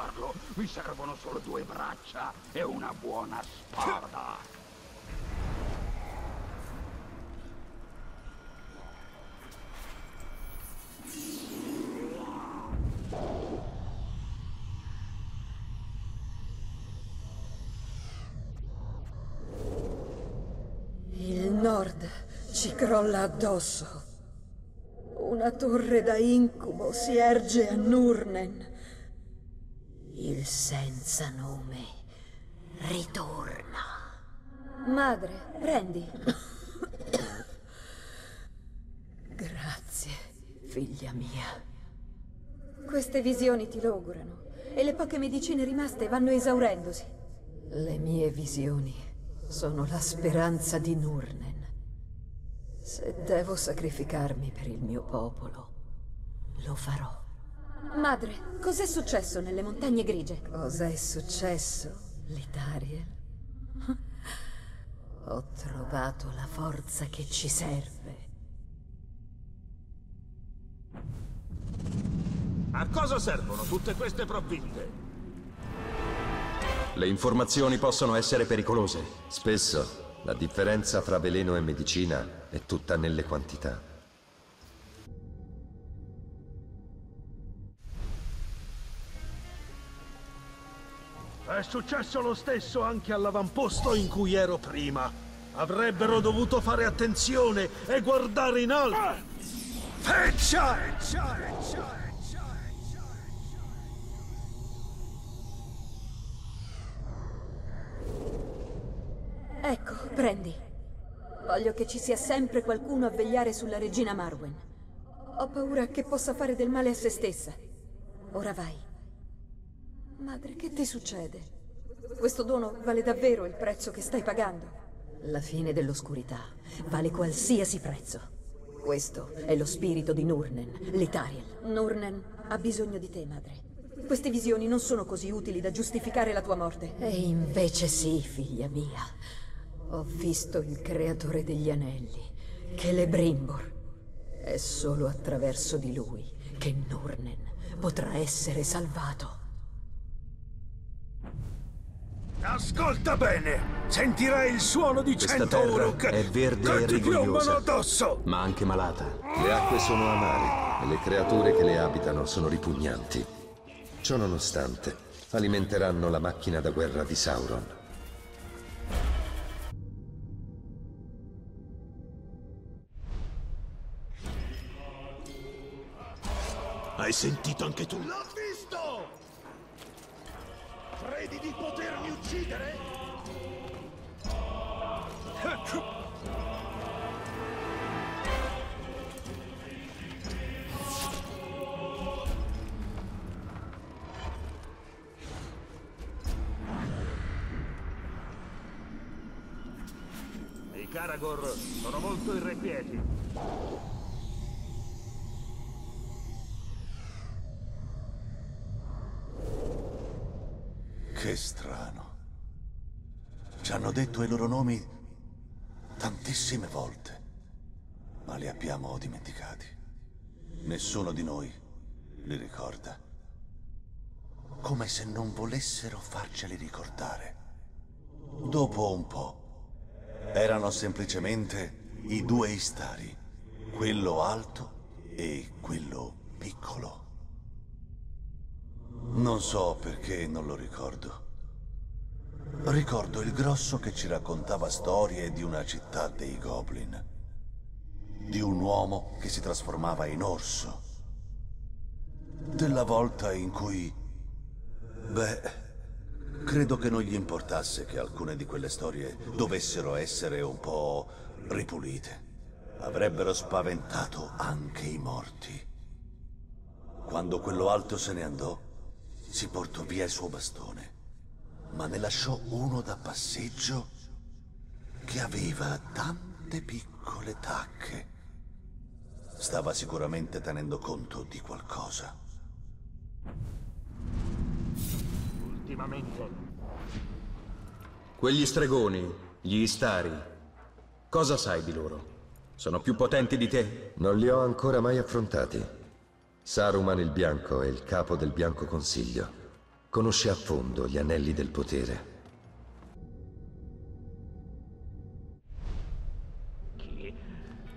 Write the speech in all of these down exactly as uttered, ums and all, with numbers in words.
farlo. Mi servono solo due braccia e una buona spada. Il nord ci crolla addosso. Una torre da incubo si erge a Núrnen. Il senza nome ritorna. Madre, prendi. Grazie, figlia mia. Queste visioni ti logorano e le poche medicine rimaste vanno esaurendosi. Le mie visioni sono la speranza di Núrnen. Se devo sacrificarmi per il mio popolo, lo farò. Madre, cos'è successo nelle montagne grigie? Cos'è successo, Lithariel? Ho trovato la forza che ci serve. A cosa servono tutte queste provviste? Le informazioni possono essere pericolose. Spesso la differenza tra veleno e medicina è tutta nelle quantità. È successo lo stesso anche all'avamposto in cui ero prima. Avrebbero dovuto fare attenzione e guardare in alto. Feccia! Ecco, prendi. Voglio che ci sia sempre qualcuno a vegliare sulla regina Marwen. Ho paura che possa fare del male a se stessa. Ora vai. Madre, che ti succede? Questo dono vale davvero il prezzo che stai pagando? La fine dell'oscurità vale qualsiasi prezzo. Questo è lo spirito di Núrnen, Lithariel. Núrnen ha bisogno di te, madre. Queste visioni non sono così utili da giustificare la tua morte. E invece sì, figlia mia. Ho visto il creatore degli anelli, Celebrimbor. È solo attraverso di lui che Núrnen potrà essere salvato. Ascolta bene! Sentirai il suono di Centauri che è verde e rigogliosa, addosso, ma anche malata. Le acque sono amare e le creature che le abitano sono ripugnanti. Ciò nonostante, alimenteranno la macchina da guerra di Sauron. Hai sentito anche tu? L'ho visto! Credi di potermi uccidere? I Caragor sono molto irrequieti. Che strano. Ci hanno detto i loro nomi tantissime volte, ma li abbiamo dimenticati. Nessuno di noi li ricorda. Come se non volessero farceli ricordare. Dopo un po', erano semplicemente i due istari, quello alto e quello piccolo. Non so perché non lo ricordo. Ricordo il grosso che ci raccontava storie di una città dei goblin. Di un uomo che si trasformava in orso. Della volta in cui... Beh, credo che non gli importasse che alcune di quelle storie dovessero essere un po' ripulite. Avrebbero spaventato anche i morti. Quando quello alto se ne andò, si portò via il suo bastone, ma ne lasciò uno da passeggio che aveva tante piccole tacche. Stava sicuramente tenendo conto di qualcosa. Ultimamente. Quegli stregoni, gli istari, cosa sai di loro? Sono più potenti di te? Non li ho ancora mai affrontati. Saruman il Bianco è il capo del Bianco Consiglio. Conosce a fondo gli anelli del potere.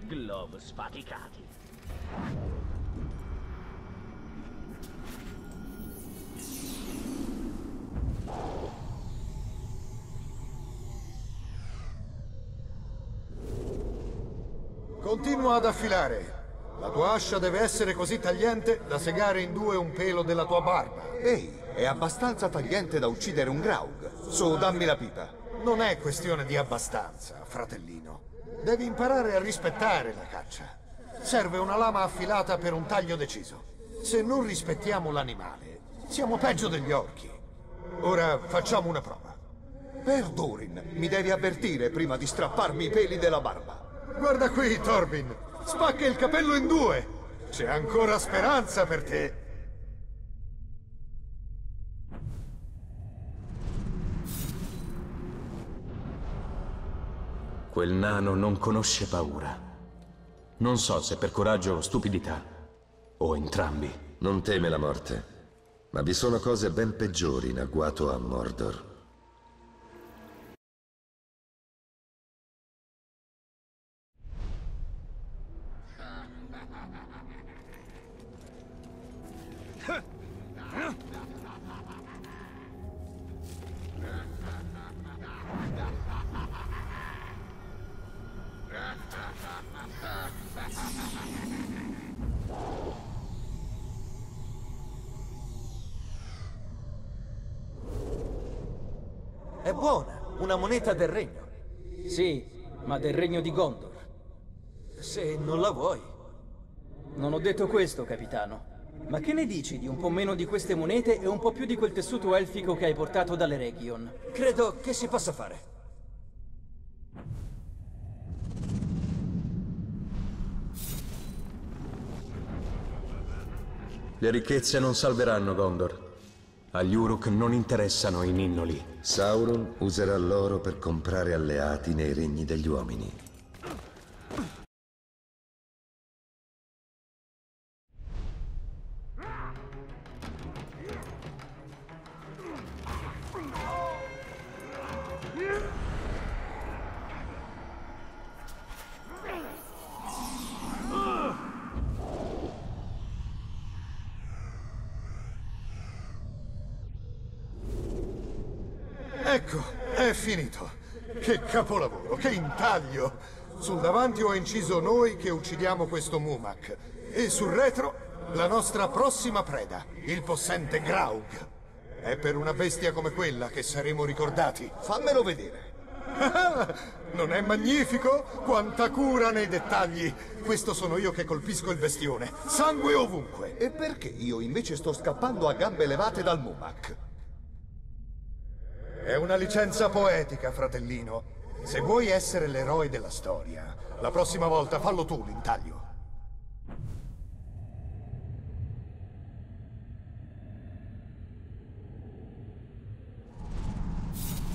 Glob sfaticati. Continua ad affilare. La tua ascia deve essere così tagliente da segare in due un pelo della tua barba. Ehi, è abbastanza tagliente da uccidere un graug. Su, dammi la pipa. Non è questione di abbastanza, fratellino. Devi imparare a rispettare la caccia. Serve una lama affilata per un taglio deciso. Se non rispettiamo l'animale, siamo peggio degli orchi. Ora facciamo una prova. Per Dorin, mi devi avvertire prima di strapparmi i peli della barba. Guarda qui, Torvin. Spacca il capello in due. C'è ancora speranza per te. Quel nano non conosce paura. Non so se per coraggio o stupidità, o entrambi. Non teme la morte, ma vi sono cose ben peggiori in agguato a Mordor. È buona, una moneta del regno. Sì, ma del regno di Gondor. Se non la vuoi. Non ho detto questo, capitano. Ma che ne dici di un po' meno di queste monete e un po' più di quel tessuto elfico che hai portato dall'Eregion? Credo che si possa fare. Le ricchezze non salveranno Gondor. Agli Uruk non interessano i ninnoli. Sauron userà l'oro per comprare alleati nei regni degli uomini. Ecco, è finito. Che capolavoro, che intaglio! Sul davanti ho inciso noi che uccidiamo questo Mûmak e sul retro la nostra prossima preda, il possente graug. È per una bestia come quella che saremo ricordati. Fammelo vedere. Non è magnifico? Quanta cura nei dettagli! Questo sono io che colpisco il bestione. Sangue ovunque. E perché io invece sto scappando a gambe levate dal Mûmak? È una licenza poetica, fratellino. Se vuoi essere l'eroe della storia, la prossima volta fallo tu l'intaglio.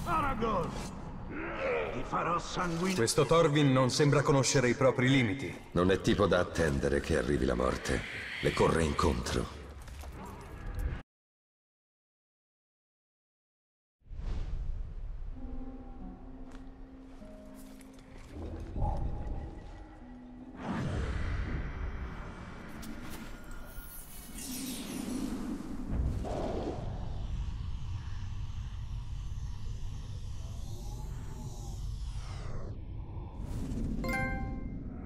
Aragorn! Ti farò sanguinare. Questo Torvin non sembra conoscere i propri limiti. Non è tipo da attendere che arrivi la morte. Le corre incontro.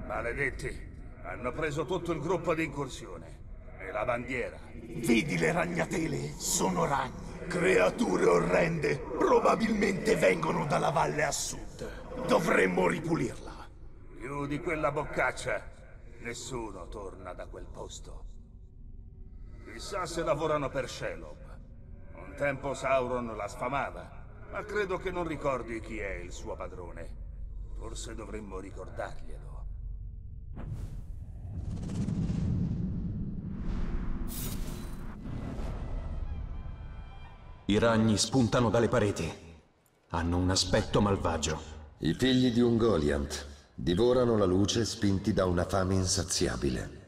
Maledetti, hanno preso tutto il gruppo di incursione e la bandiera. Vedi le ragnatele? Sono ragni. Creature orrende. Probabilmente vengono dalla valle a sud. Dovremmo ripulirla. Chiudi quella boccaccia. Nessuno torna da quel posto. Chissà se lavorano per Shelob. Un tempo Sauron la sfamava, ma credo che non ricordi chi è il suo padrone. Forse dovremmo ricordarglielo. I ragni spuntano dalle pareti. Hanno un aspetto malvagio. I figli di Ungoliant divorano la luce spinti da una fame insaziabile.